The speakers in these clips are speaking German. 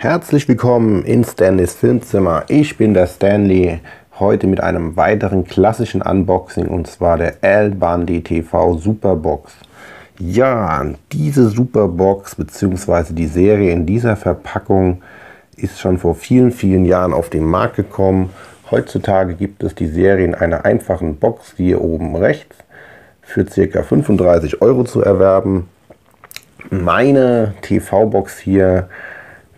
Herzlich willkommen in Stanleys Filmzimmer. Ich bin der Stanley, heute mit einem weiteren klassischen Unboxing und zwar der Al Bundy TV Superbox. Ja, diese Superbox bzw. die Serie in dieser Verpackung ist schon vor vielen, vielen Jahren auf den Markt gekommen. Heutzutage gibt es die Serie in einer einfachen Box, die hier oben rechts, für ca. 35 € zu erwerben. Meine TV-Box hier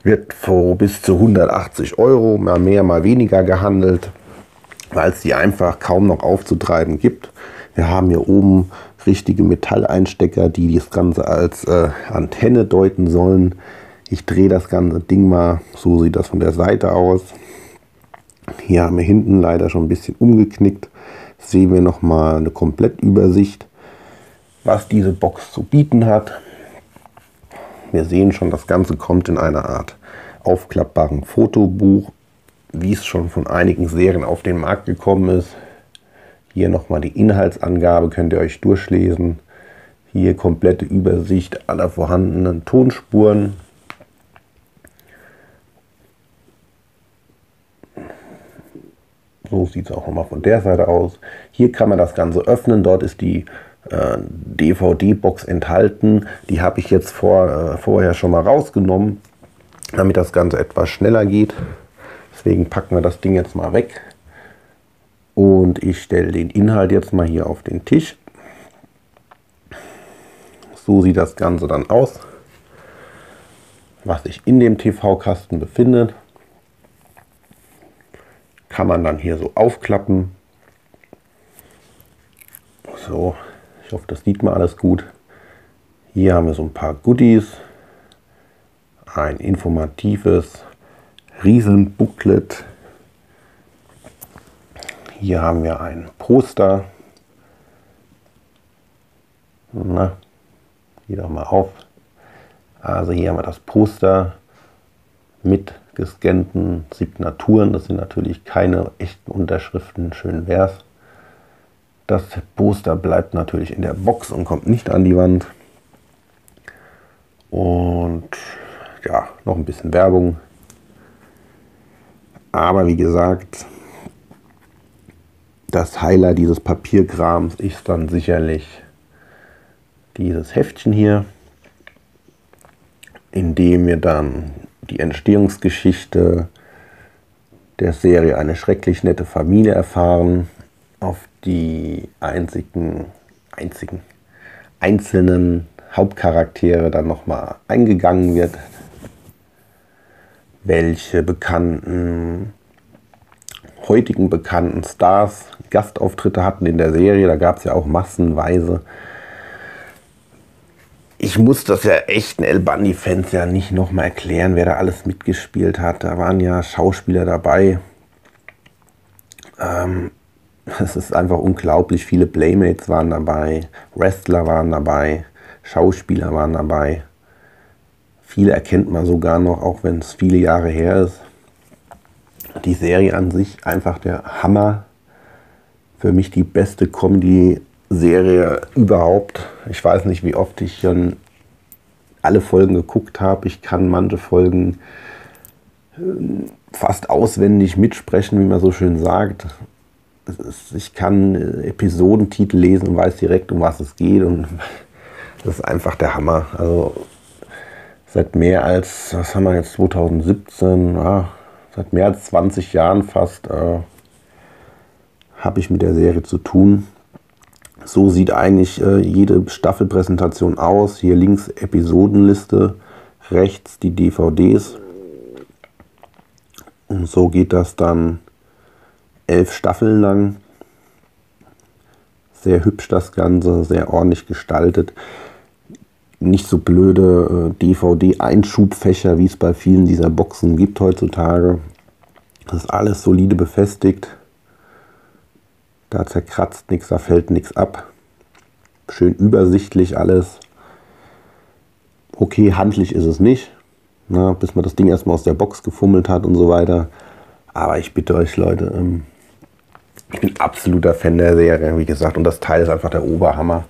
wird vor bis zu 180 €, mal mehr, mal weniger gehandelt, weil es die einfach kaum noch aufzutreiben gibt. Wir haben hier oben richtige Metalleinstecker, die das Ganze als Antenne deuten sollen. Ich drehe das ganze Ding mal, so sieht das von der Seite aus. Hier haben wir hinten leider schon ein bisschen umgeknickt. Jetzt sehen wir nochmal eine Komplettübersicht, was diese Box zu bieten hat. Wir sehen schon, das Ganze kommt in einer Art aufklappbaren Fotobuch, wie es schon von einigen Serien auf den Markt gekommen ist. Hier nochmal die Inhaltsangabe, könnt ihr euch durchlesen. Hier komplette Übersicht aller vorhandenen Tonspuren. So sieht es auch nochmal von der Seite aus. Hier kann man das Ganze öffnen, dort ist die DVD-Box enthalten. Die habe ich jetzt vorher schon mal rausgenommen, damit das Ganze etwas schneller geht. Deswegen packen wir das Ding jetzt mal weg. Und ich stelle den Inhalt jetzt mal hier auf den Tisch. So sieht das Ganze dann aus, was sich in dem TV-Kasten befindet. Kann man dann hier so aufklappen. So, ich hoffe, das sieht man alles gut. Hier haben wir so ein paar Goodies. Ein informatives Riesen-Booklet. Hier haben wir ein Poster. Na, geh doch mal auf. Also hier haben wir das Poster mit gescannten Signaturen. Das sind natürlich keine echten Unterschriften, schön wär's. Das Poster bleibt natürlich in der Box und kommt nicht an die Wand. Und ja, noch ein bisschen Werbung. Aber wie gesagt, das Highlight dieses Papierkrams ist dann sicherlich dieses Heftchen hier, in dem wir dann die Entstehungsgeschichte der Serie Eine schrecklich nette Familie erfahren, auf die einzelnen Hauptcharaktere dann nochmal eingegangen wird, welche heutigen bekannten Stars Gastauftritte hatten in der Serie. Da gab es ja auch massenweise. Ich muss das ja echten Al Bundy-Fans ja nicht nochmal erklären, wer da alles mitgespielt hat. Da waren ja Schauspieler dabei. Es ist einfach unglaublich, viele Playmates waren dabei, Wrestler waren dabei, Schauspieler waren dabei. Viele erkennt man sogar noch, auch wenn es viele Jahre her ist. Die Serie an sich einfach der Hammer. Für mich die beste Comedy-Serie überhaupt. Ich weiß nicht, wie oft ich schon alle Folgen geguckt habe. Ich kann manche Folgen fast auswendig mitsprechen, wie man so schön sagt. Ich kann Episodentitel lesen und weiß direkt, um was es geht, und das ist einfach der Hammer. Also seit mehr als, was haben wir jetzt, 2017, seit mehr als 20 Jahren fast habe ich mit der Serie zu tun. So sieht eigentlich jede Staffelpräsentation aus. Hier links Episodenliste, rechts die DVDs, und so geht das dann 11 Staffeln lang. Sehr hübsch das Ganze, sehr ordentlich gestaltet. Nicht so blöde DVD-Einschubfächer, wie es bei vielen dieser Boxen gibt heutzutage. Das ist alles solide befestigt. Da zerkratzt nichts, da fällt nichts ab. Schön übersichtlich alles. Okay, handlich ist es nicht. Na, bis man das Ding erstmal aus der Box gefummelt hat und so weiter. Aber ich bitte euch, Leute, ich bin absoluter Fan der Serie, wie gesagt, und das Teil ist einfach der Oberhammer.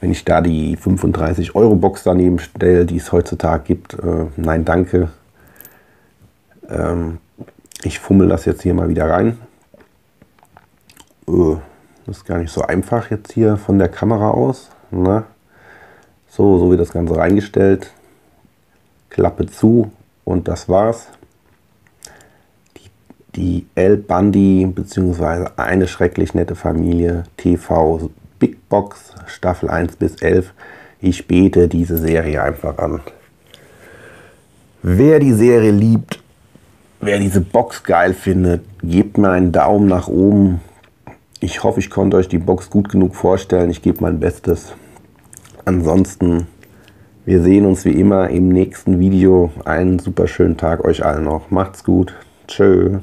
Wenn ich da die 35 € Box daneben stelle, die es heutzutage gibt, nein, danke. Ich fummel das jetzt hier mal wieder rein. Das ist gar nicht so einfach jetzt hier von der Kamera aus. Ne? So wird das Ganze reingestellt. Klappe zu und das war's. Die Al Bundy bzw. Eine schrecklich nette Familie TV Big Box Staffel 1 bis 11. Ich bete diese Serie einfach an. Wer die Serie liebt, wer diese Box geil findet, gebt mir einen Daumen nach oben. Ich hoffe, ich konnte euch die Box gut genug vorstellen. Ich gebe mein Bestes. Ansonsten, wir sehen uns wie immer im nächsten Video. Einen super schönen Tag euch allen noch. Macht's gut. Tschö.